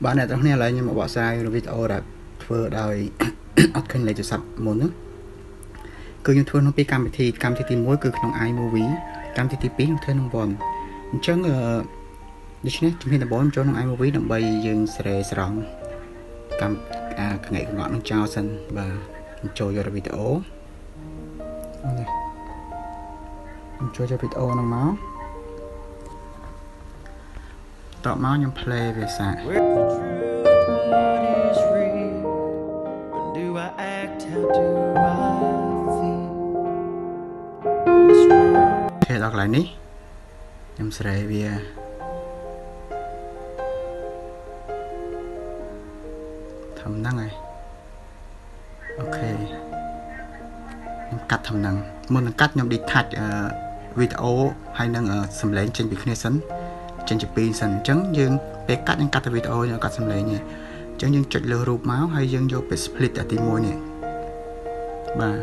Bạn này trong này lại nhưng mà bỏ sai rồi video đã vừa đời kênh lại cho sập muốn nữa cứ như thưa nó bị cam thì tìm mối cứ trong iMovie cam thì tí nó thưa nó vòn chẳng đi chứ chúng mình đã bỏ cho nó iMovie đồng bay dương sờ sòng cam ngày ngọn nó trao sân và chơi vào video này chơi cho video nó máu tạo máu nhưng play về sạc. Thế đọc lại ní em sẽ bia thầm năng này ok em cắt thầm năng muốn cắt nhưng đi thạch video hay năng xâm lén trên bị sân trên chụp pin sân trắng dương bé cắt những cắt video nhưng cắt xâm lén nhỉ trắng dương chật lừa rụt máu hay dương vô bị split ở tim môi nhỉ và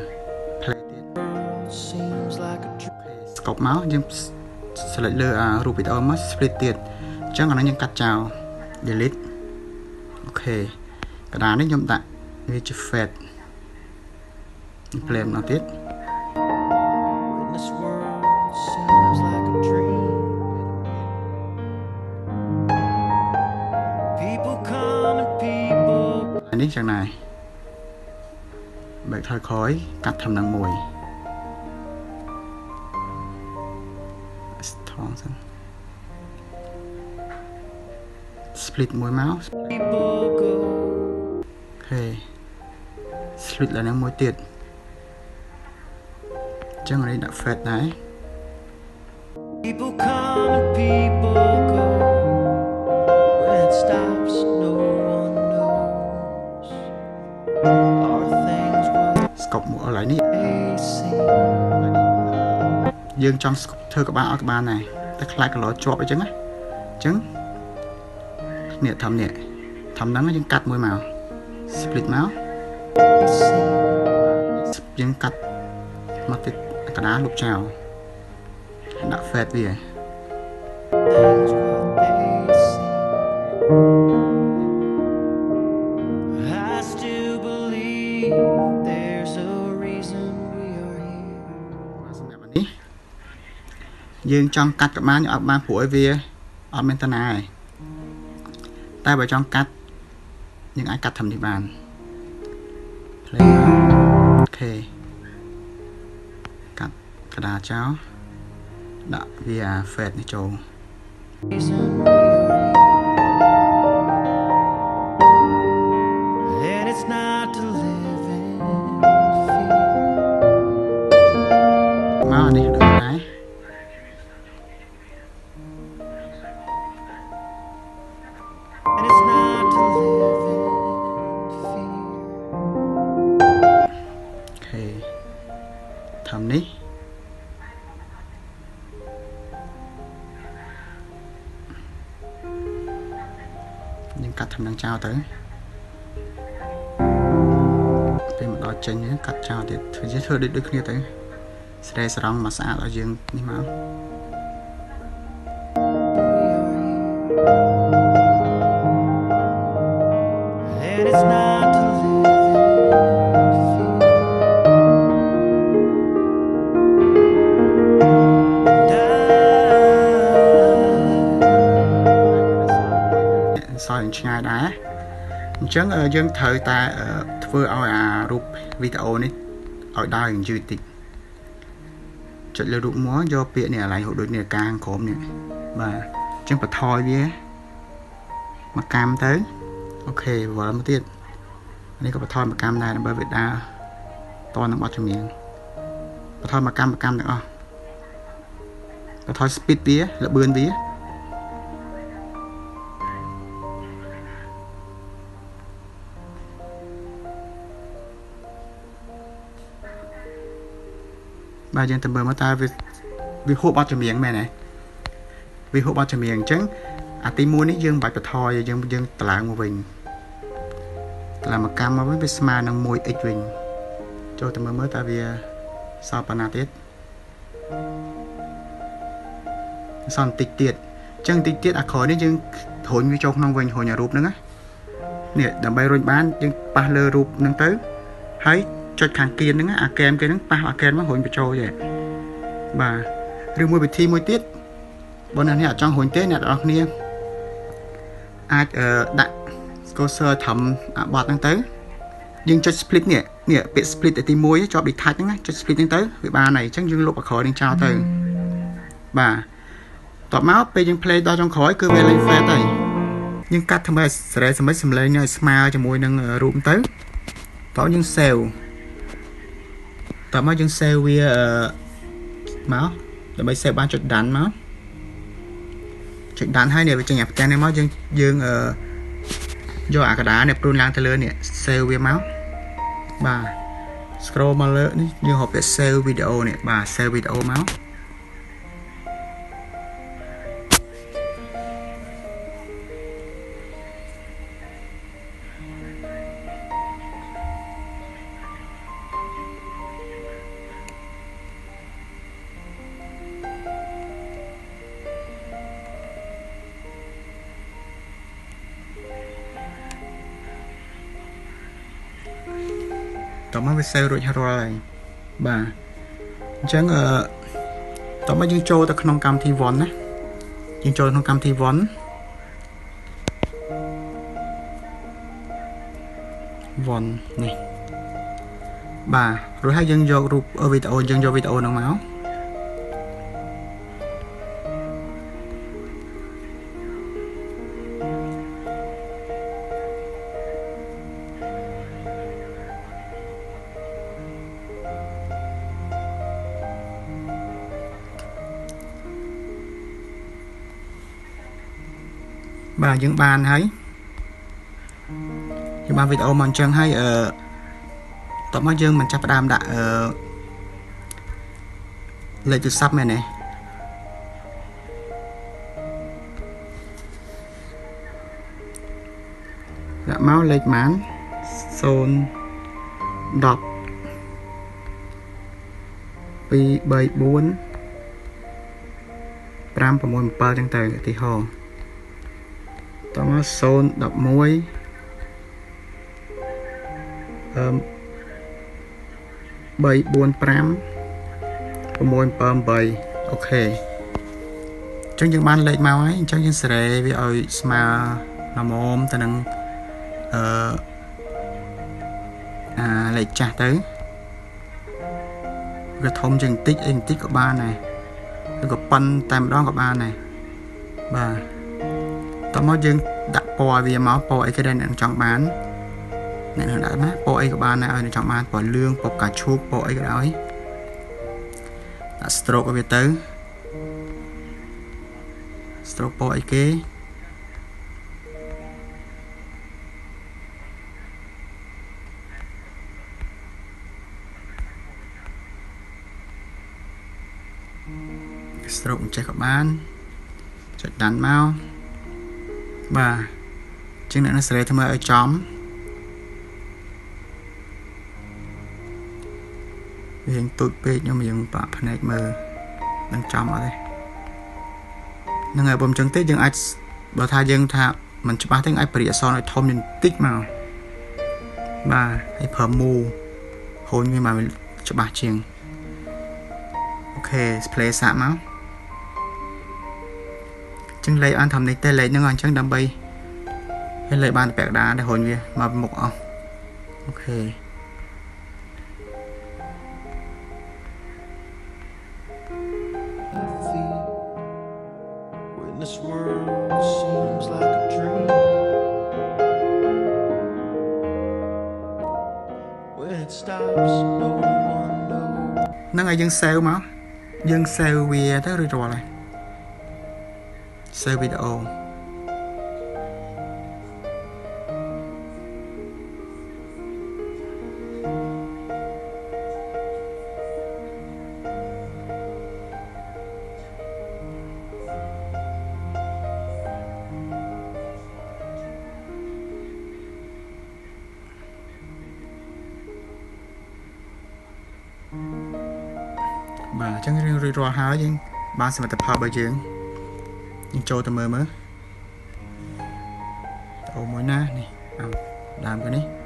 cọc máu nhưng sẽ lại lừa rụt video mất split tiệt chắc là nó nhân cắt chào delete ok cái đá đấy nhầm tặng vì chụp phẹt play nó tiết anh ấy chẳng này bạch thôi khói cắt thầm năng mùi split môi máu ok split là năng môi tiệt chắc ở đây đã phết đấy cộng một lại ní dương trong thơ các bạn này ta lại cái lọ chọp đấy chứ á chứ nè thầm nắng nó dương cắt môi màu split máu dương cắt mặt tích cái đá lục trào đã phết gì vậy dương trong cắt các bạn ở ban của vía ở bên ta này tay vào trong cắt nhưng ai cắt thầm thì bàn ok cắt cả đà cháu đã vía phệt này trầu máu này được cái thầm ní nhưng cắt thầm đang trao tới bên một đôi chân nữa cắt trao thì thử giết thưa được như thế sẽ xong mà xa ở dương đi máu soi ngay đá chấn dân thời ta vừa ao rụp video này ở đây như tịch chợt lừa rụp múa do bịa này lại hội đối này càng khổm này và chấn phải thoi vía mà cam tới ok vừa mới tiết đây có phải thoi mà cam này là bởi vì ta to nó bắt trong miệng phải thoi mà cam được không phải thoi speed vía là bươn vía bà dân tầm bờ mà ta vì hộp bao cho miệng mẹ này vì hộp bao cho miệng chứ à tí mua ní dương bạch bạch thoi dương tà lạng của mình là một cam mà với sma nâng mùi ích mình cho tầm bờ mới ta vì sao bà nà tiết xong tích tiết chân tích tiết à khói ní dương thổi như trong nông vinh hồi nhà rụp nữa á. nè đầm bay rồi bán nhưng ba lơ rụp nâng tới hãy cho thằng kia nâng á kem cái nâng ba à kem nó hồn bị trôi vậy bà rồi mua bị thi mua tiết bọn anh ở trong hồn tết nè đó nia ai đặt cô sơ thẩm bọt nâng tới nhưng cho split nè nè bị split để tìm muối cho bị thạch nè cho split nâng tới vì ba này chắc dương lục ở khỏi đang trao từ bà tỏ máu bây giờ play đo trong khói cứ về lên phe tay nhưng cắt thằng bé sẽ mấy sầm lên nhờ smile cho mùi nâng rụm tới tỏ những sale tỏ máu những sale vì máu tỏ mấy sale ban chụp đạn máu chụp đạn hai nè với chừng nhập trang này máu dương dương do à cả đá này prun lang tới lớn nè sale vì máu bà scroll mà lớn như hộp để sale video nè bà sale video máu tóm mấy xe rồi rồi bà chẳng tóm mấy dương trâu ta không cam thi vốn á dương trâu không cam thi vốn vốn này bà rồi hai dân do group ở video dân do video nó máu bà những bàn ấy những bàn video mình chẳng hay ở tổng mắt dương mình chắc đam đã lấy từ sắp này này đã máu lệch mán xôn đọc vì 74 5 và 1 chẳng từ thì hồ tóm xôn đập muối bay 45 và 1 ok trong những ban lệ màu ấy trong những sợi vì ơi mà làm ôm ta đang lệ trả tới cái thông trình tích của ba này cái của pan tam đó của ba này và tao mới dưng đặt po vì máu po ấy cái đây là trong bán này nó đã má po ấy của ba này ở trong bán po lương po cà chua po ấy cái đấy đã stroke về tới stroke po ấy cái stroke chạy các bạn chạy đàn mau bà chứng nhận nó sẽ thêm ở chóm hiện tụt bê nhưng mà dùng bạc này mờ đang chóm ở đây nên ngày bấm chân tích nhưng ai bảo thai dân thà mình cho ba tiếng ai bịa so nói thông nhìn tích màu bà hãy phở mù hôn như mà cho bà chiêng ok play xạ máu chúng lấy ăn thầm này tê lấy những anh chẳng đam bay hay lấy bàn bẹt đá để hồi về mà một ông ok nó ngày dân sale máu dân sale về tới rồi rồi này save video bà chẳng riêng rủi ro há chứ bà sẽ tập hợp bài chuyện nhưng cho tao mơ mới. Ôi mối na này. làm cái này.